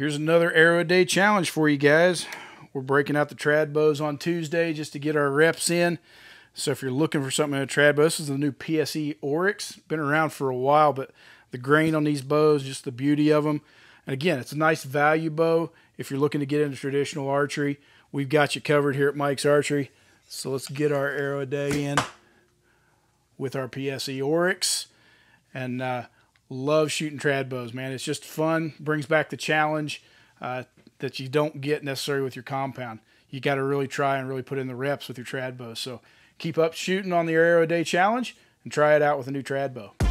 Here's another arrow a day challenge for you guys. We're breaking out the trad bows on Tuesday just to get our reps in. So if you're looking for something in a trad bow, this is the new PSE Oryx. Been around for a while, but the grain on these bows, just the beauty of them. And again, it's a nice value bow. If you're looking to get into traditional archery, we've got you covered here at Mike's Archery. So let's get our arrow a day in with our PSE Oryx. And love shooting trad bows, man. It's just fun. Brings back the challenge that you don't get necessarily with your compound. You got to really try and really put in the reps with your trad bow. So keep up shooting on the arrow a day challenge and try it out with a new trad bow.